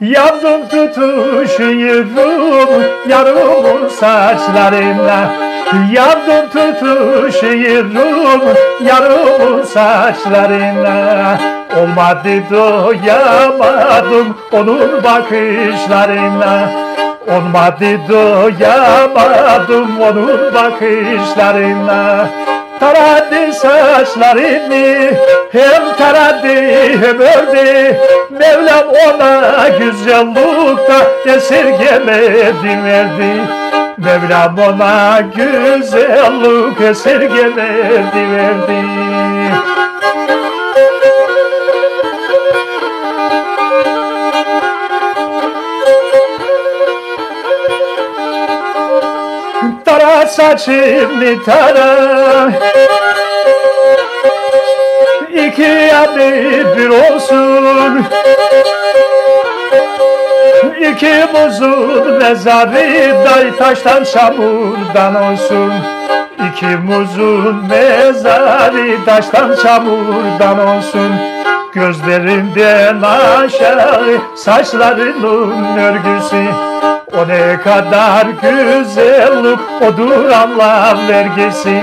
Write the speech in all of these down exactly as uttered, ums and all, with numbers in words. Yandım tutuşuyorum yarımın saçlarına, yandım tutuşuyorum yarımın saçlarına. Olmadı doyamadım onun bakışlarına, olmadı doyamadım onun bakışlarına. Taradı saçlarını, hem taradı hem ördü, Mevlam ona güzellikten esirgemedi verdi. Mevlam ona güzellik esirgemedi verdi. Tara saçını tara, İki yanı bir olsun, İkimizin mezarı da taştan çamurdan olsun, İkimizin mezarı taştan çamurdan olsun. Gözlerinden aşağı saçlarının örgüsü, o ne kadar güzellik, odur Allah vergisi.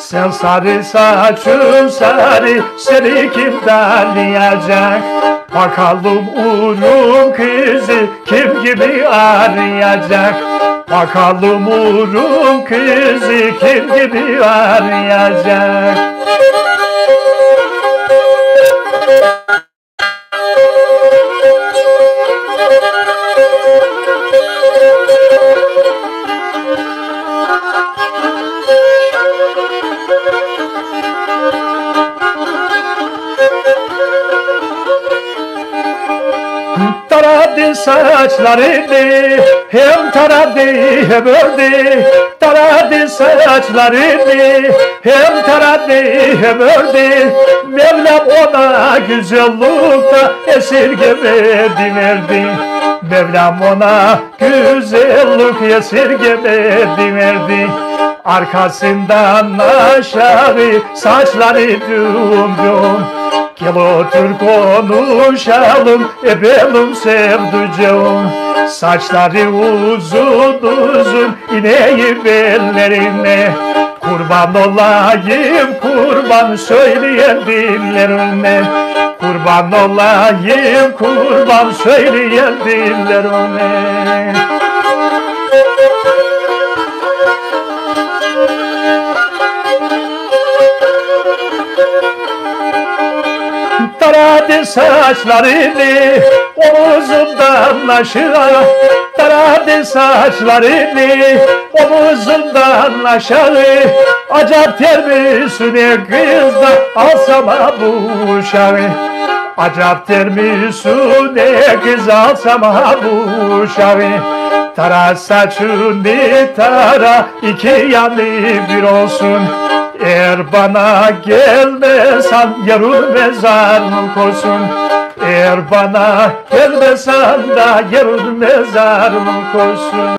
Sen sarı saçın sarı, seni kim tanıyacak? Bakalım uğrum kızı kim gibi arayacak? Bakalım uğrum kızı kim gibi arayacak? Taradı saçlarını, hem taradı hem ördü, taradı saçlarını, hem taradı hem ördü, Mevlam ona güzellikten esirgemedi verdi. Mevlam ona güzellik esirgemedi verdi. Arkasından aşağı saçları düm düm, gel otur konuşalım, ebelim sevducağım. Saçları uzun uzun, ineyim ellerine, kurban olayım kurban söyleyen dillerine, kurban olayım kurban söyleyen dillerine. Taradı saçlarını omuzundan aşağı, taradı saçlarını omuzundan aşağı. Acap ter misin ey kız da al sana bu uşağı? Acap ter misin ey kız, al sana bu uşağı? Tara saçını tara, iki yanı bir olsun, eğer bana gelmesen yarın mezarlık olsun, eğer bana gelmesen de yarın mezarlık olsun.